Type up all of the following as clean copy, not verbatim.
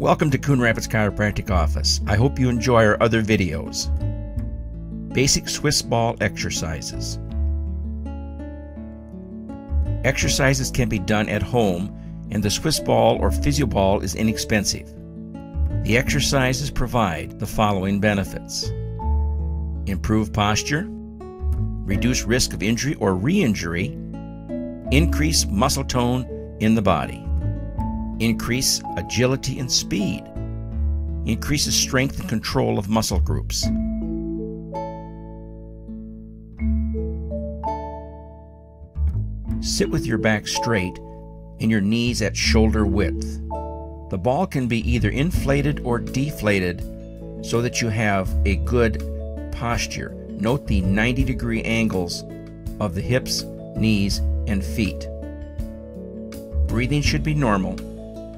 Welcome to Coon Rapids Chiropractic Office. I hope you enjoy our other videos. Basic Swiss ball exercises. Exercises can be done at home, and the Swiss ball or physioball is inexpensive. The exercises provide the following benefits: improve posture, reduce risk of injury or re-injury, increase muscle tone in the body, increase agility and speed, increases strength and control of muscle groups. Sit with your back straight and your knees at shoulder width. The ball can be either inflated or deflated so that you have a good posture. Note the 90-degree angles of the hips, knees, and feet. Breathing should be normal.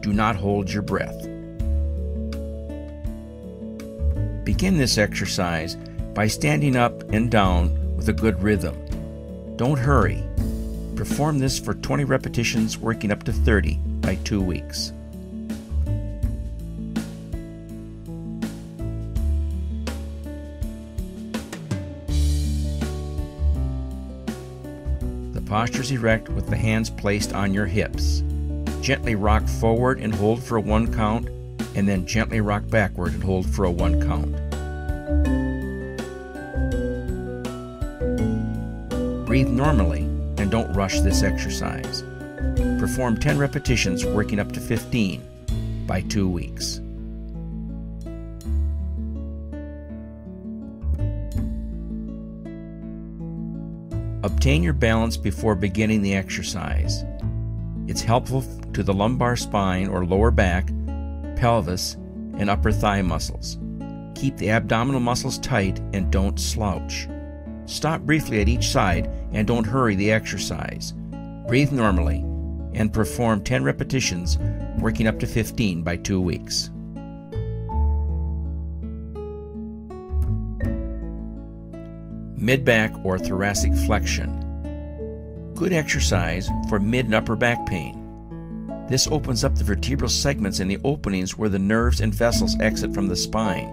Do not hold your breath. Begin this exercise by standing up and down with a good rhythm. Don't hurry. Perform this for 20 repetitions, working up to 30 by 2 weeks. The posture is erect with the hands placed on your hips. Gently rock forward and hold for a 1 count, and then gently rock backward and hold for a 1 count. Breathe normally and don't rush this exercise. Perform 10 repetitions, working up to 15 by 2 weeks. Obtain your balance before beginning the exercise. It's helpful to the lumbar spine or lower back, pelvis, and upper thigh muscles. Keep the abdominal muscles tight and don't slouch. Stop briefly at each side and don't hurry the exercise. Breathe normally and perform 10 repetitions, working up to 15 by 2 weeks. Mid-back or thoracic flexion. Good exercise for mid and upper back pain. This opens up the vertebral segments in the openings where the nerves and vessels exit from the spine.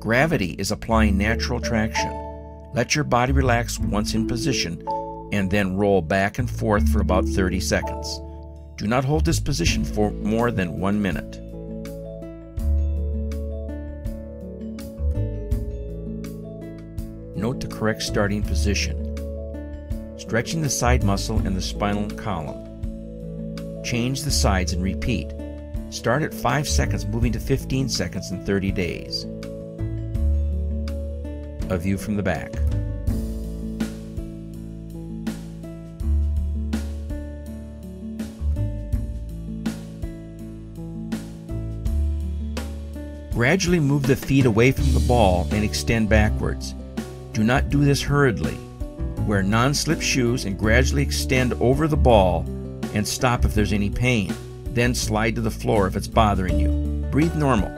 Gravity is applying natural traction. Let your body relax once in position and then roll back and forth for about 30 seconds. Do not hold this position for more than 1 minute. Note the correct starting position. Stretching the side muscle and the spinal column. Change the sides and repeat. Start at 5 seconds, moving to 15 seconds in 30 days. A view from the back. Gradually move the feet away from the ball and extend backwards. Do not do this hurriedly. Wear non-slip shoes and gradually extend over the ball and stop if there's any pain. Then slide to the floor if it's bothering you. Breathe normal.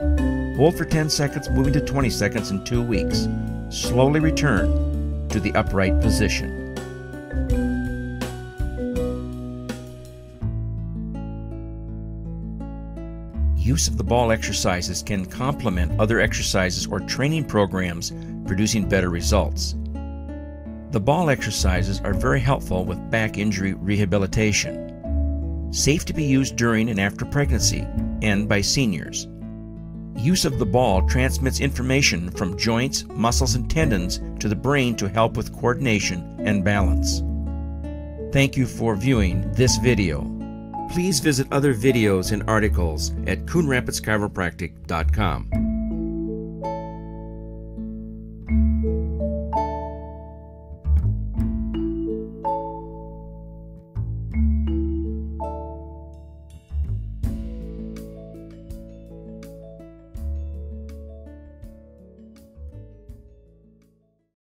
Hold for 10 seconds, moving to 20 seconds in 2 weeks. Slowly return to the upright position. Use of the ball exercises can complement other exercises or training programs, producing better results. The ball exercises are very helpful with back injury rehabilitation. Safe to be used during and after pregnancy and by seniors. Use of the ball transmits information from joints, muscles, and tendons to the brain to help with coordination and balance. Thank you for viewing this video. Please visit other videos and articles at CoonRapidsChiropractic.com.